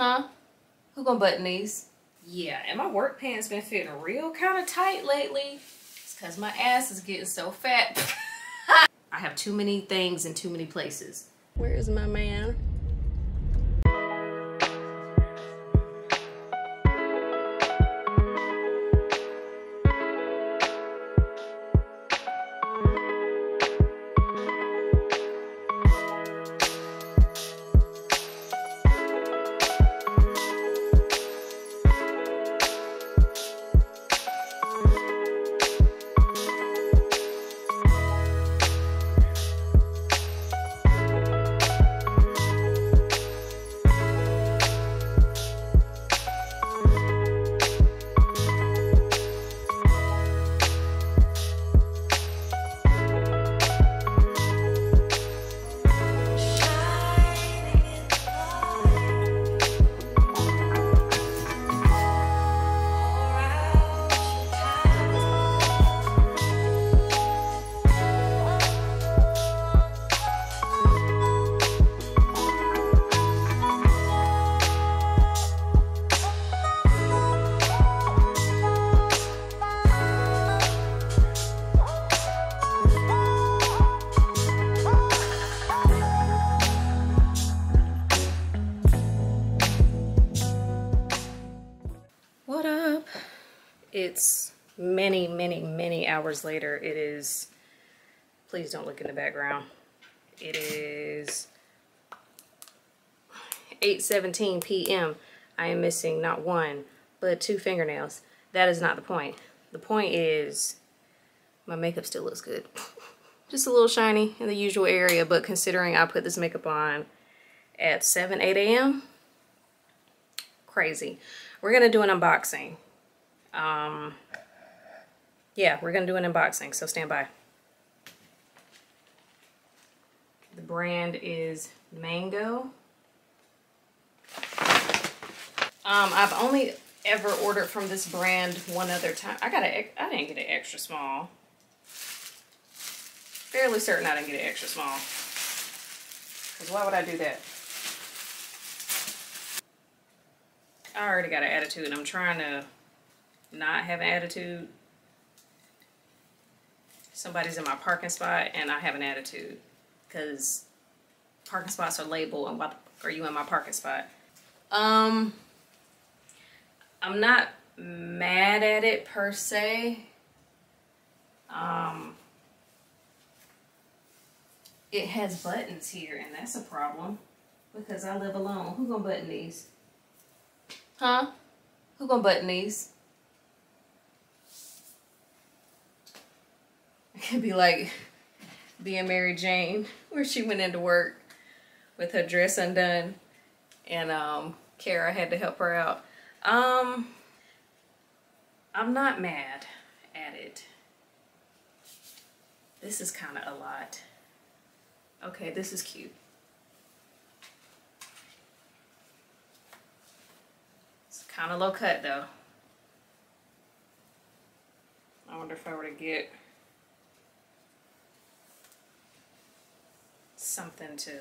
Huh? Who gonna button these? Yeah, and my work pants been fitting real kind of tight lately. It's because my ass is getting so fat. I have too many things in too many places. Where is my man? It's many hours later. It is, please don't look in the background. It is 8:17 p.m. I am missing not one, but two fingernails. That is not the point. The point is my makeup still looks good. Just a little shiny in the usual area, but considering I put this makeup on at 8 a.m. crazy. We're gonna do an unboxing. Yeah, we're gonna do an unboxing, so stand by. The brand is Mango. I've only ever ordered from this brand one other time. I didn't get an extra small. Fairly certain I didn't get an extra small. Because why would I do that? I already got an attitude and I'm trying to not have an attitude. Somebody's in my parking spot and I have an attitude because parking spots are labeled and why the fuck are you in my parking spot? I'm not mad at it per se. It has buttons here and that's a problem because I live alone. Who gonna button these? Huh? Who gonna button these? It could be like being Mary Jane where she went into work with her dress undone and Kara had to help her out. I'm not mad at it. This is kind of a lot. Okay, this is cute. It's kind of low cut though. I wonder if I were to get something to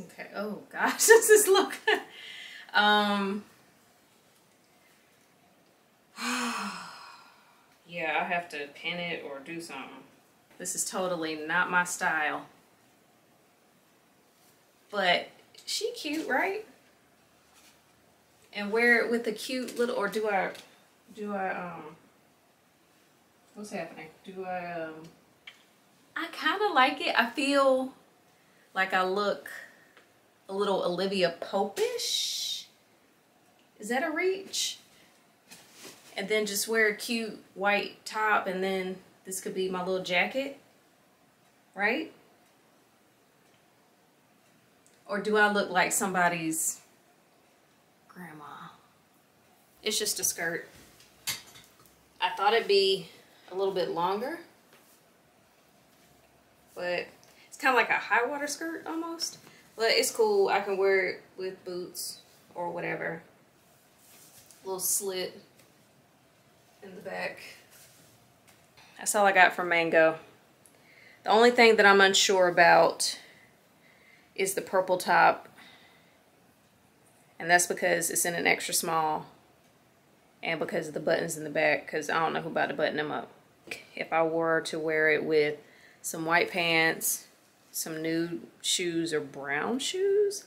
okay. Oh gosh, this is look. Yeah, I have to pin it or do something. This is totally not my style, but she cute, right? And wear it with a cute little, or do I, what's happening? I kind of like it. I feel like I look a little Olivia Pope-ish. Is that a reach? And then just wear a cute white top and then this could be my little jacket, right? Or do I look like somebody's grandma? It's just a skirt. I thought it'd be a little bit longer, but it's kind of like a high water skirt almost, but it's cool. I can wear it with boots or whatever. Little slit in the back. That's all I got from Mango. The only thing that I'm unsure about is the purple top, and that's because it's in an extra small and because of the buttons in the back, because I don't know who about to button them up. If I were to wear it with some white pants, some nude shoes or brown shoes,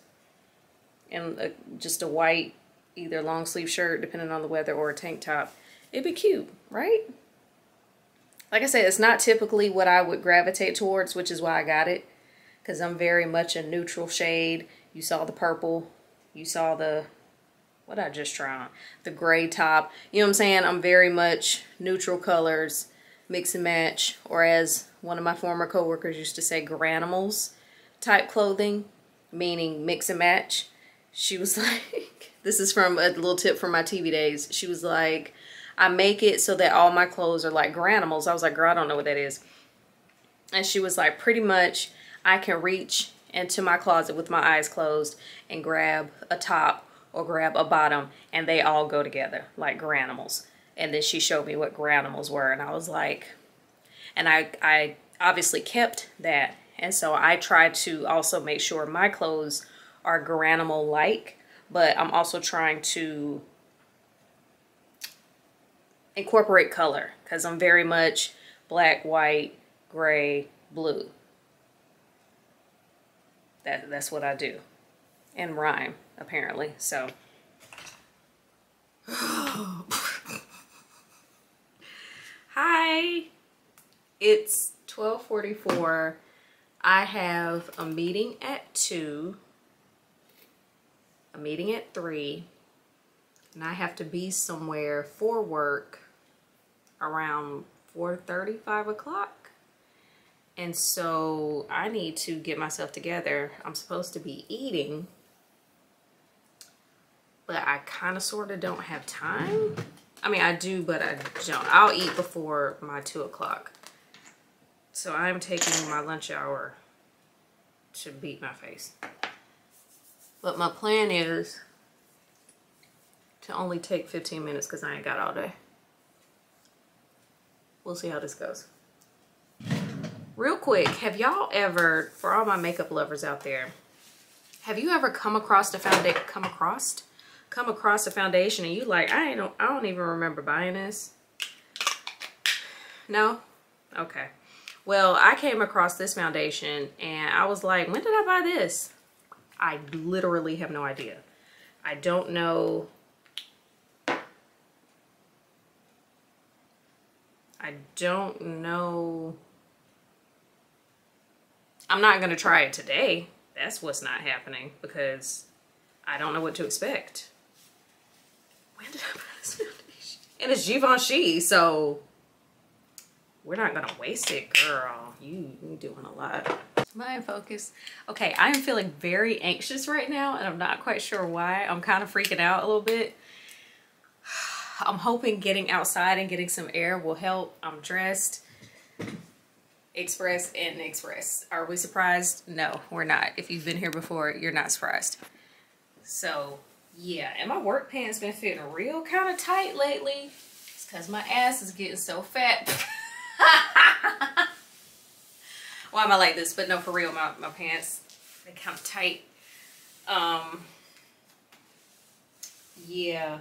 and just a white either long sleeve shirt depending on the weather or a tank top, it'd be cute, right? Like I said, it's not typically what I would gravitate towards, which is why I got it, because I'm very much a neutral shade. You saw the purple, you saw the, what I just tried on, the gray top. You know what I'm saying? I'm very much neutral colors, mix and match, or as one of my former coworkers used to say, granimals type clothing, meaning mix and match. She was like, this is from a little tip from my TV days. She was like, I make it so that all my clothes are like granimals. I was like, girl, I don't know what that is. And she was like, pretty much I can reach into my closet with my eyes closed and grab a top or grab a bottom, and they all go together like granimals. And then she showed me what granimals were, and I was like, and I obviously kept that. And so I try to also make sure my clothes are granimal-like, but I'm also trying to incorporate color, because I'm very much black, white, gray, blue. That's what I do, and rhyme apparently. So hi, it's 12:44. I have a meeting at 2, a meeting at 3, and I have to be somewhere for work around 4:30, 5 o'clock. And so I need to get myself together. I'm supposed to be eating, but I kind of sort of don't have time. I mean, I do, but I don't. I'll eat before my 2 o'clock. So I'm taking my lunch hour to beat my face. But my plan is to only take 15 minutes because I ain't got all day. We'll see how this goes. Real quick, have y'all ever, for all my makeup lovers out there, have you ever come across a foundation and you like, I don't even remember buying this? No? Okay. Well, I came across this foundation and I was like, when did I buy this? I literally have no idea. I don't know. I'm not gonna try it today. That's what's not happening, because I don't know what to expect. When did I buy this foundation? And it's Givenchy, so we're not gonna waste it, girl. You doing a lot. Am I in focus? Okay, I am feeling very anxious right now, and I'm not quite sure why. I'm kind of freaking out a little bit. I'm hoping getting outside and getting some air will help. I'm dressed. Express and Express. Are we surprised? No, we're not. If you've been here before, you're not surprised. So, yeah. And my work pants been fitting real kind of tight lately. It's because my ass is getting so fat. Why am I like this? But no, for real, my pants, they kind of tight. Yeah.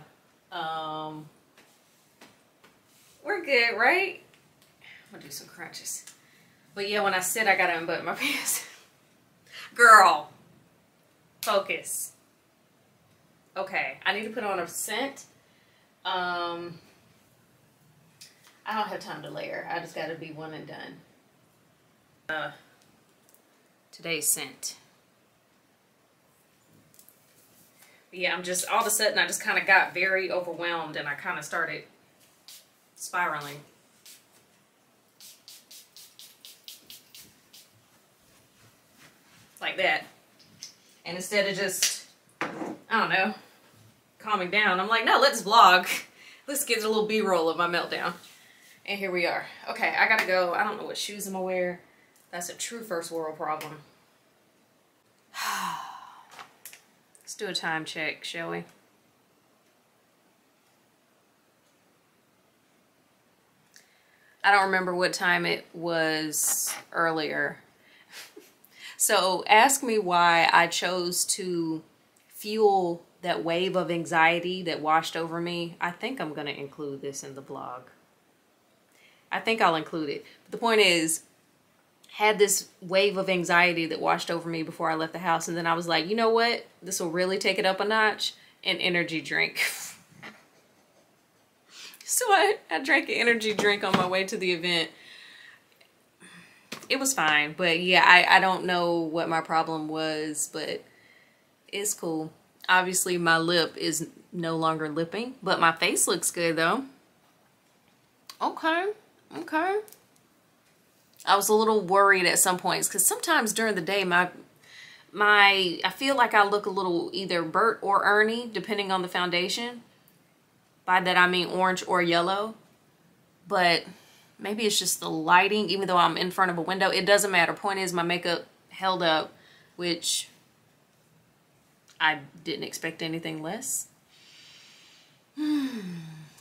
We're good, right? I'm gonna do some crunches. But yeah, when I sit, I gotta unbutton my pants. Girl, focus. Okay, I need to put on a scent. I don't have time to layer. I just gotta be one and done. Today's scent. Yeah, I'm just, all of a sudden, I just kind of got very overwhelmed and I kind of started spiraling. Like that. And instead of just, I don't know, calming down, I'm like, no, let's vlog. Let's get a little B-roll of my meltdown. And here we are. Okay, I gotta go. I don't know what shoes I'm gonna wear. That's a true first world problem. Let's do a time check, shall we? I don't remember what time it was earlier. So ask me why I chose to fuel that wave of anxiety that washed over me. I think I'm going to include this in the vlog. I think I'll include it. But the point is, had this wave of anxiety that washed over me before I left the house, and then I was like, you know what? This will really take it up a notch, an energy drink. So I drank an energy drink on my way to the event. It was fine, but yeah, I don't know what my problem was, but it's cool. Obviously, my lip is no longer lipping, but my face looks good though. Okay, okay. I was a little worried at some points because sometimes during the day, I feel like I look a little either Bert or Ernie, depending on the foundation. By that I mean orange or yellow, but maybe it's just the lighting. Even though I'm in front of a window, it doesn't matter. Point is, my makeup held up, which I didn't expect anything less.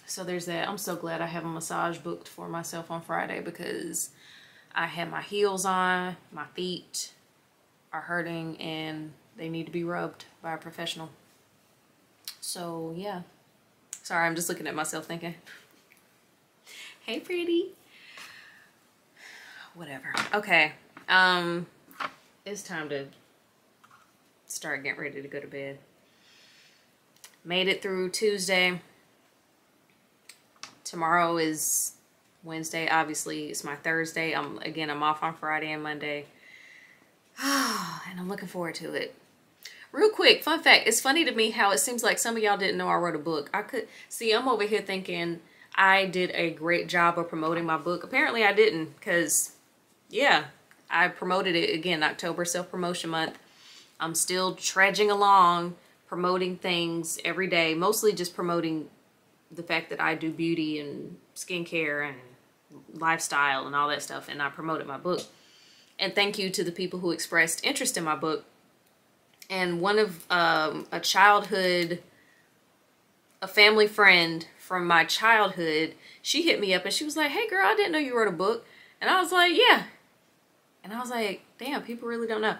So there's that. I'm so glad I have a massage booked for myself on Friday because I had my heels on. My feet are hurting and they need to be rubbed by a professional. So yeah. Sorry, I'm just looking at myself thinking, hey, pretty. Whatever. Okay. It's time to start getting ready to go to bed. Made it through Tuesday. Tomorrow is Wednesday. Obviously, it's my Thursday. I'm off on Friday and Monday. And I'm looking forward to it. Real quick, fun fact, it's funny to me how it seems like some of y'all didn't know I wrote a book. I'm over here thinking I did a great job of promoting my book. Apparently I didn't, because yeah, I promoted it again, October self-promotion month. I'm still trudging along, promoting things every day, mostly just promoting the fact that I do beauty and skincare and lifestyle and all that stuff, and I promoted my book. And thank you to the people who expressed interest in my book. And one of a family friend from my childhood, she hit me up and she was like, hey girl, I didn't know you wrote a book. And I was like, yeah. And I was like, damn, people really don't know.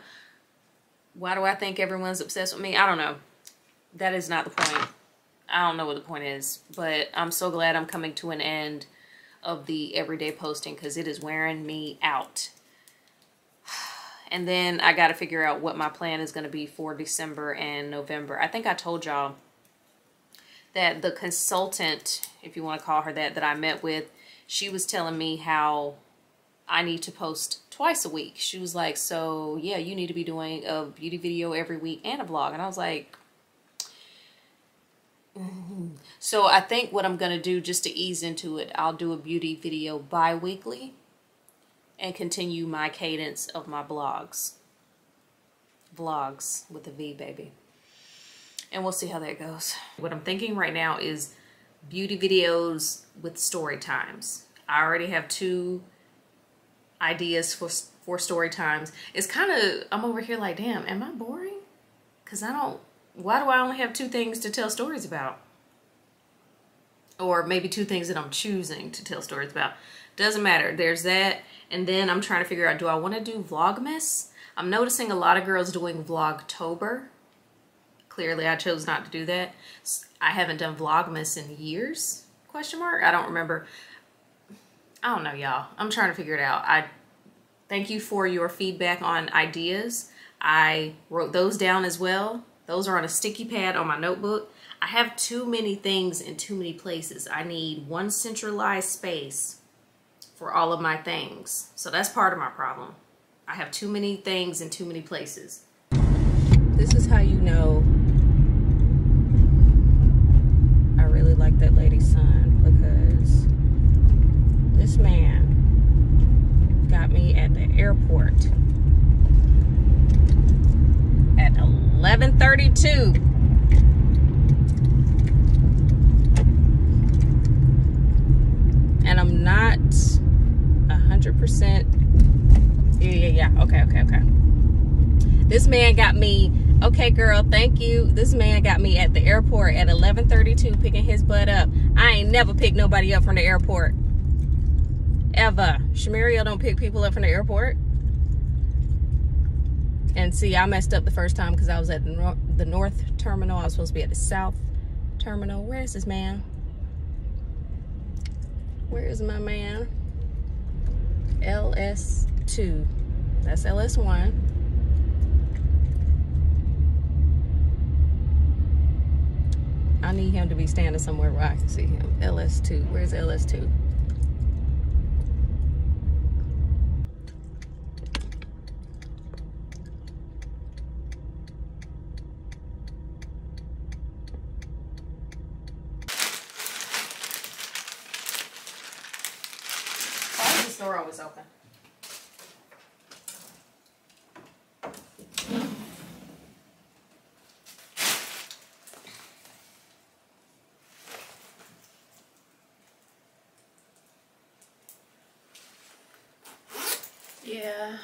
Why do I think everyone's obsessed with me? I don't know. That is not the point. I don't know what the point is, but I'm so glad I'm coming to an end of the everyday posting because it is wearing me out. And then I got to figure out what my plan is going to be for December and November. I think I told y'all that the consultant, if you want to call her that, that I met with, she was telling me how I need to post twice a week. She was like, so yeah, you need to be doing a beauty video every week and a vlog. And I was like, So I think what I'm going to do just to ease into it, I'll do a beauty video bi-weekly and continue my cadence of my blogs. Vlogs with a V, baby. And we'll see how that goes. What I'm thinking right now is beauty videos with story times. I already have 2 ideas for story times. It's kind of, I'm over here like, damn, am I boring? Because why do I only have 2 things to tell stories about? Or maybe 2 things that I'm choosing to tell stories about. Doesn't matter. There's that. And then I'm trying to figure out, do I want to do Vlogmas? I'm noticing a lot of girls doing Vlogtober. Clearly, I chose not to do that. I haven't done Vlogmas in years, question mark? I don't remember. I don't know, y'all. I'm trying to figure it out. I thank you for your feedback on ideas. I wrote those down as well. Those are on a sticky pad on my notebook. I have too many things in too many places. I need one centralized space for all of my things. So that's part of my problem. I have too many things in too many places. This is how you know I really like that lady's son, because this man got me at the airport at 11:32. And I'm not 100%. Yeah. Okay. This man got me, okay girl, thank you. This man got me at the airport at 11:32 picking his butt up. I ain't never picked nobody up from the airport. Never. Shamario don't pick people up from the airport. And see, I messed up the first time because I was at the north terminal. I was supposed to be at the south terminal. Where is this man? Where is my man? LS2. That's LS1. I need him to be standing somewhere where I can see him. LS2. Where's LS2? Yeah.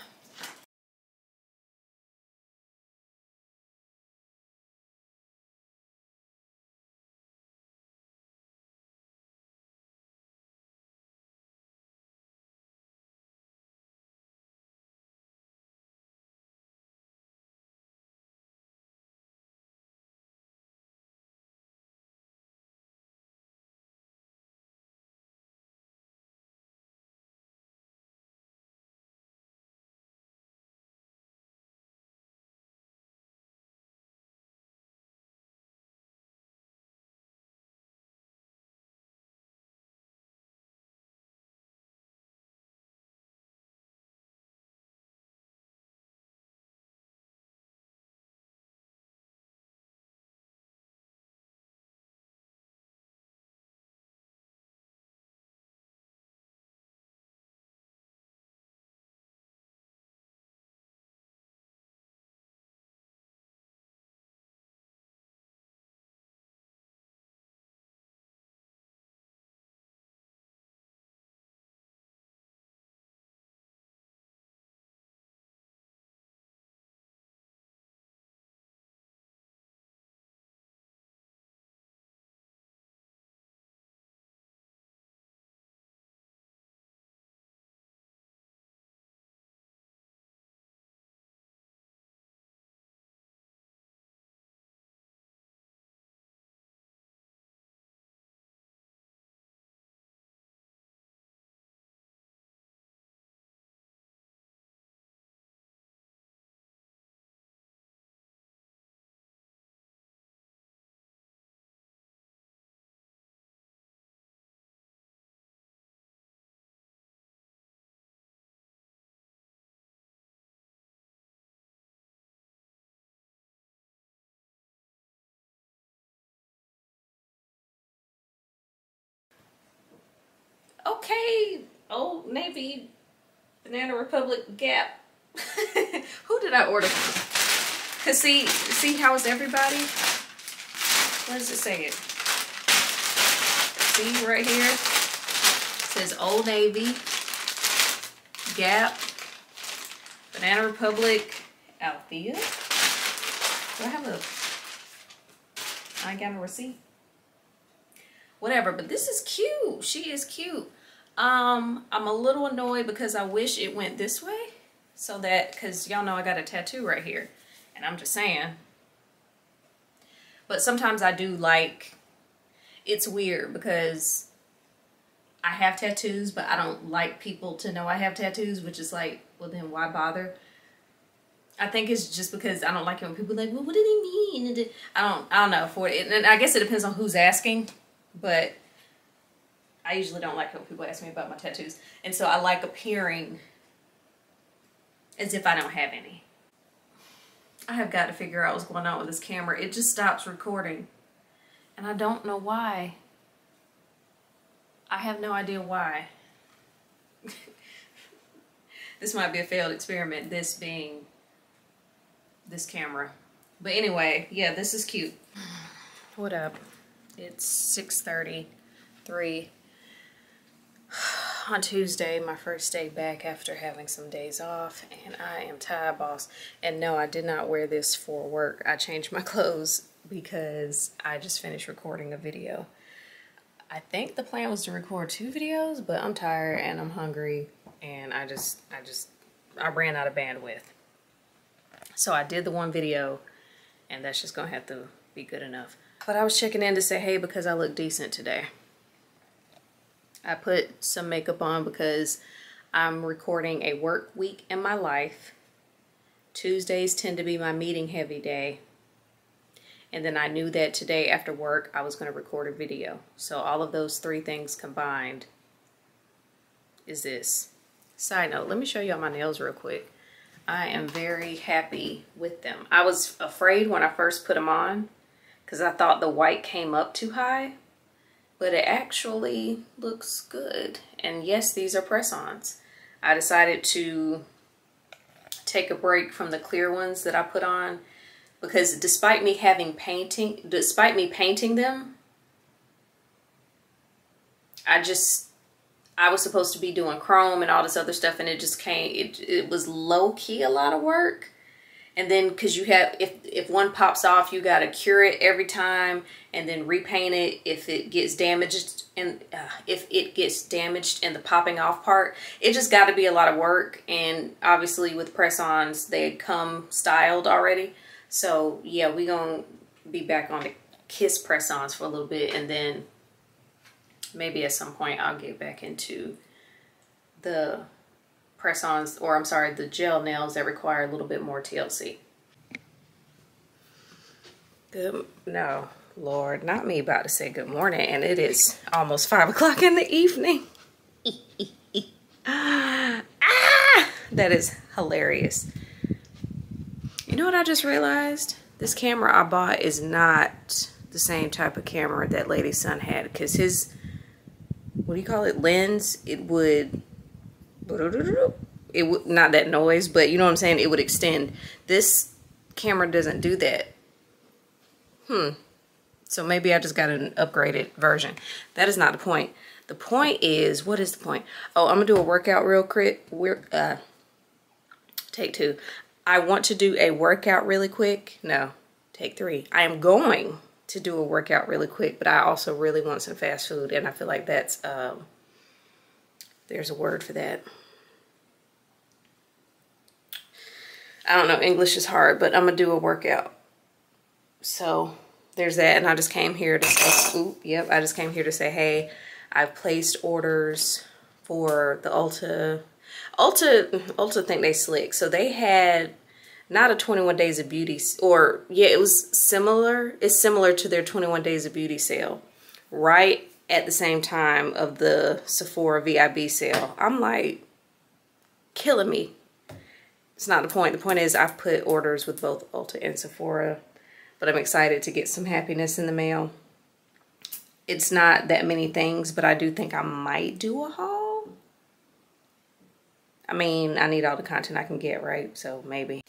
Okay, Old Navy, Banana Republic, Gap. Who did I order from? Cause see how is everybody? What does it say? See right here? It says Old Navy, Gap, Banana Republic, Athleta. Do I have a? I ain't got a receipt. Whatever, but this is cute. She is cute. I'm a little annoyed because I wish it went this way, so that, because y'all know I got a tattoo right here, and I'm just saying. But sometimes I do like, it's weird because I have tattoos, but I don't like people to know I have tattoos, which is like, well then why bother? I think it's just because I don't like it when people are like, well, what do they mean? I don't know for it, and I guess it depends on who's asking. But I usually don't like when people ask me about my tattoos. And so I like appearing as if I don't have any. I have got to figure out what's going on with this camera. It just stops recording. And I don't know why. I have no idea why. This might be a failed experiment, this being this camera. But anyway, yeah, this is cute. What up? It's 6:33 on Tuesday, my first day back after having some days off, and I am tired, boss. And no, I did not wear this for work. I changed my clothes because I just finished recording a video. I think the plan was to record 2 videos, but I'm tired and I'm hungry and I ran out of bandwidth. So I did the 1 video and that's just gonna have to be good enough. But I was checking in to say hey because I look decent today. I put some makeup on because I'm recording a work week in my life. Tuesdays tend to be my meeting heavy day. And then I knew that today after work I was going to record a video. So all of those 3 things combined is this. Side note, let me show y'all my nails real quick. I am very happy with them. I was afraid when I first put them on because I thought the white came up too high. But it actually looks good. And yes, these are press-ons. I decided to take a break from the clear ones that I put on because despite me painting them, I was supposed to be doing chrome and all this other stuff, and it just came, it was low-key a lot of work. And then because you have, if one pops off, you got to cure it every time and then repaint it if it gets damaged. And if it gets damaged in the popping off part, it just got to be a lot of work. And obviously with press-ons, they come styled already. So yeah, we're going to be back on the Kiss press-ons for a little bit. And then maybe at some point I'll get back into the press-ons, or I'm sorry, the gel nails that require a little bit more TLC. Good, no, Lord, not me about to say good morning, and it is almost 5 o'clock in the evening. Ah, that is hilarious. You know what I just realized? This camera I bought is not the same type of camera that Lady Sun had, because his, what do you call it, lens, it would not that noise, but you know what I'm saying, it would extend. This camera doesn't do that. So maybe I just got an upgraded version. That is not the point. The point is, what is the point? Oh, I'm gonna do a workout real quick. Take 2. I want to do a workout really quick. No, take 3. I am going to do a workout really quick, but I also really want some fast food, and I feel like that's there's a word for that. I don't know, English is hard, but I'm gonna do a workout. So there's that, and I just came here to say, I just came here to say, hey, I've placed orders for the Ulta. Ulta think they slick. So they had not a 21 Days of Beauty, or yeah, it was similar. It's similar to their 21 Days of Beauty sale, right? At the same time of the Sephora VIB sale. I'm like, killing me. It's not the point. The point is I've put orders with both Ulta and Sephora, but I'm excited to get some happiness in the mail. It's not that many things, but I do think I might do a haul. I mean, I need all the content I can get, right? So maybe.